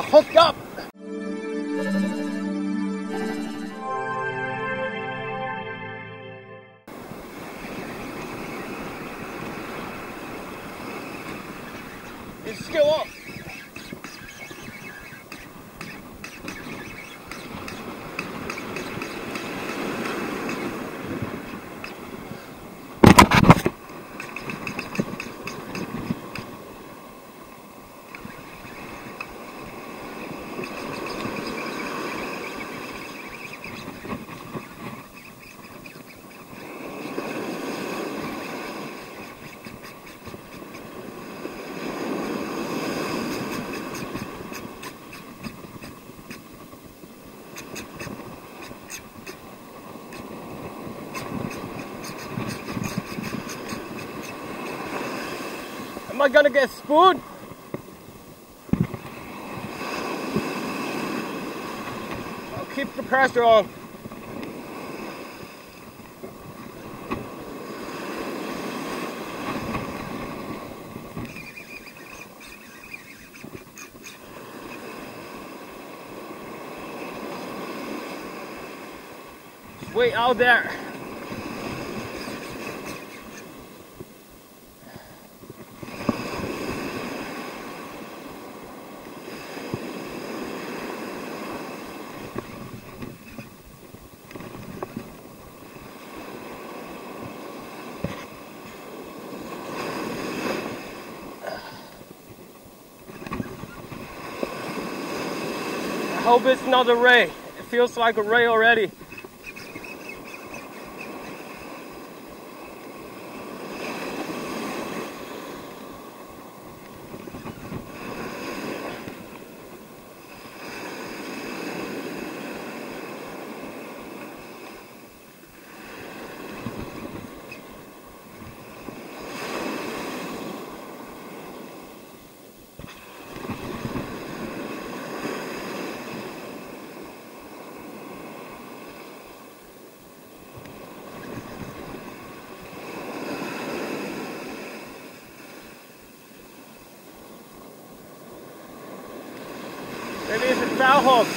hooked up. It's still up. Am I gonna get spooned? I'll keep the pressure on. Just wait out there. Hope it's not a ray. It feels like a ray already. Maybe it's a foul hook.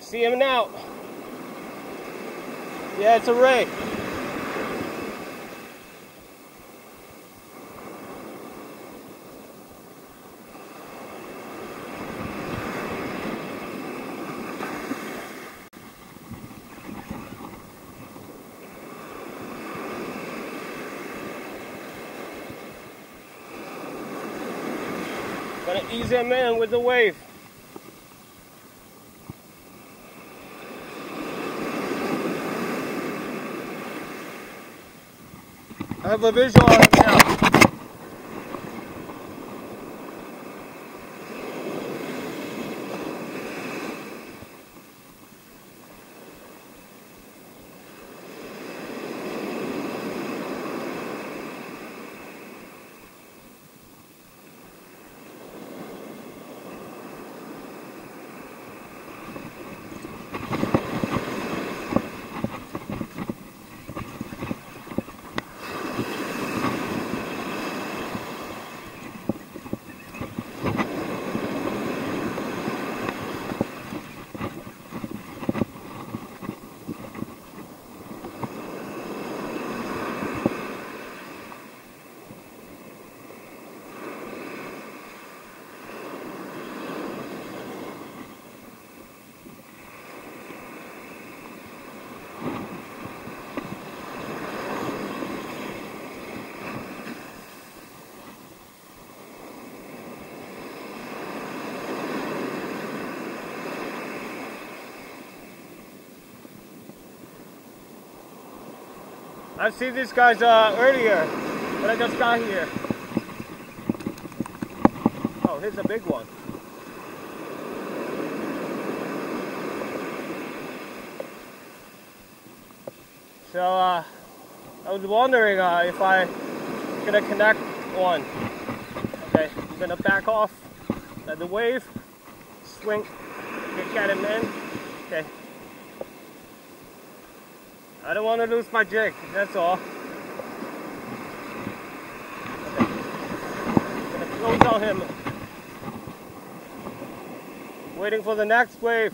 See him now. Yeah, it's a ray. Gonna ease him in with the wave. I have a visual on it now. I've seen these guys earlier, but I just got here. down. It's a big one. So I was wondering if I could connect one. Okay, I'm gonna back off the wave, swing, get him in. Okay. I don't want to lose my jig, that's all. Okay. I'm gonna close on him. Waiting for the next wave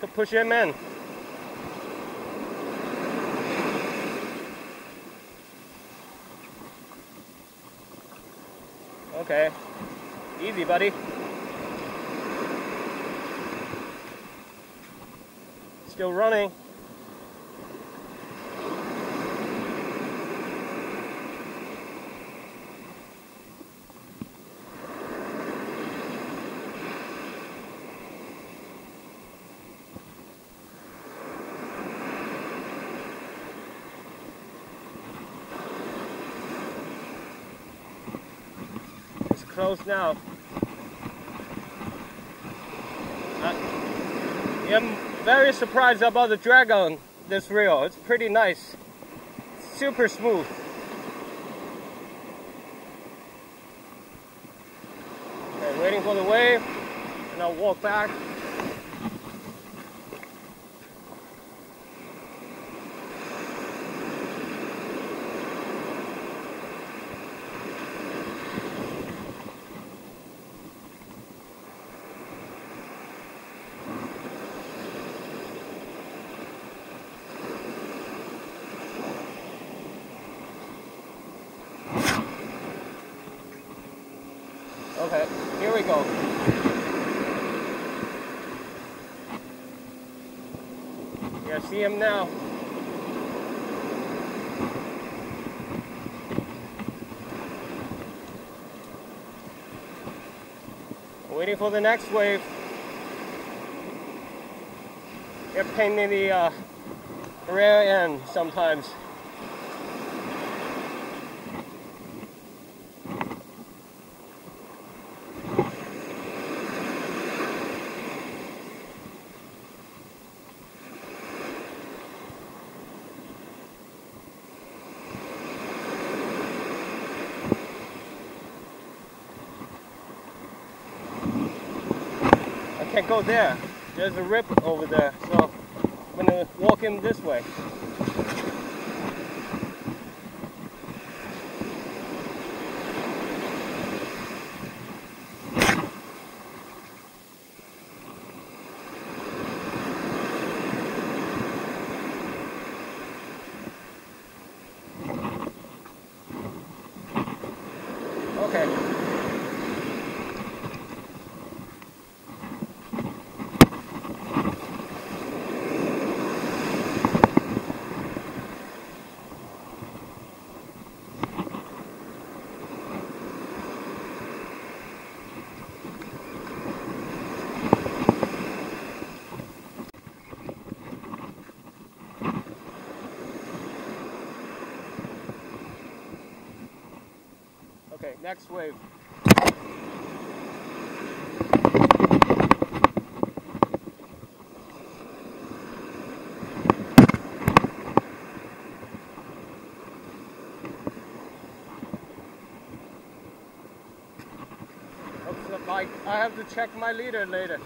to push him in. Okay, easy, buddy. Still running. Close now. I'm very surprised about the drag on this reel. It's pretty nice, super smooth. Okay, waiting for the wave, and I'll walk back. Okay, here we go. Yeah, see him now. Waiting for the next wave. They're painting the rear end sometimes. Can't go there. There's a rip over there, so I'm gonna walk him this way. Okay. Okay, next wave. Looks like I have to check my leader later.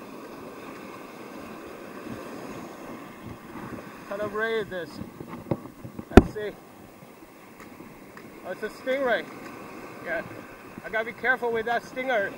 Kind of raid this. Let's see. Oh, it's a stingray. Yeah, I gotta be careful with that stinger.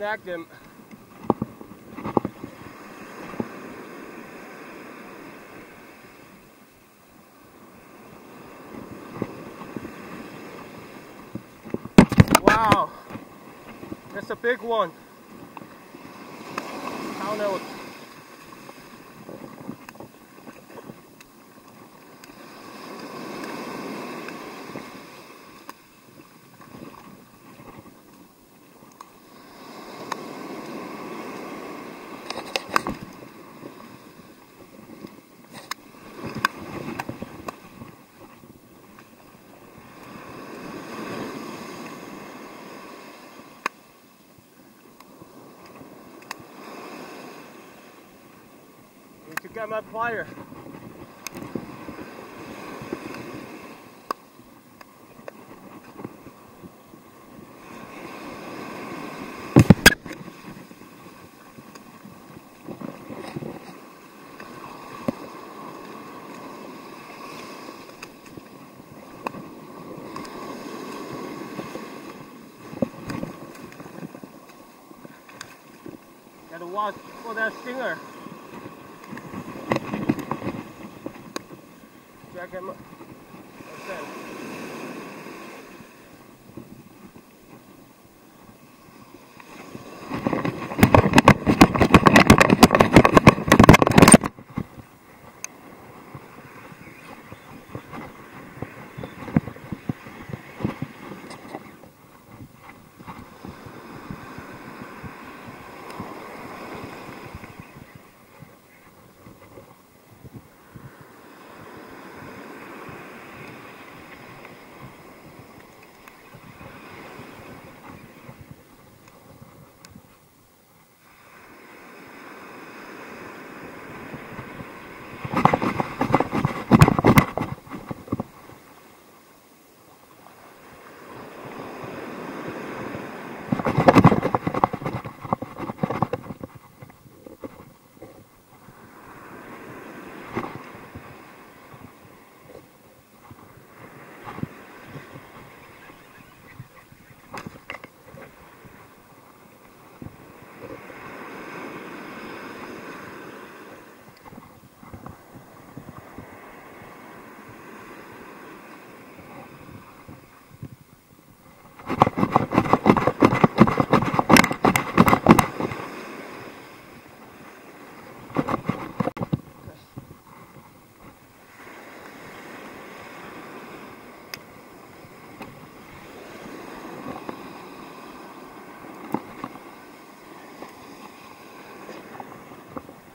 snagged him. Wow, that's a big one. I don't know. You got my plier. Gotta watch for that stinger. I got my, okay.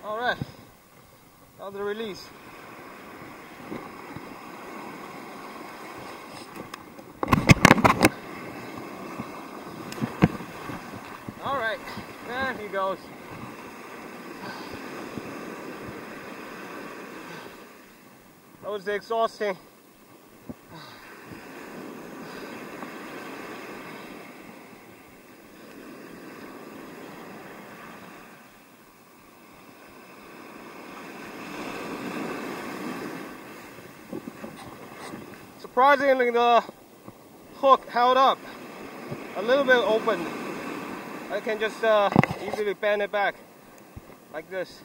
Alright, another release. Alright, there he goes. That was exhausting. Surprisingly, the hook held up, a little bit open. I can just easily bend it back like this.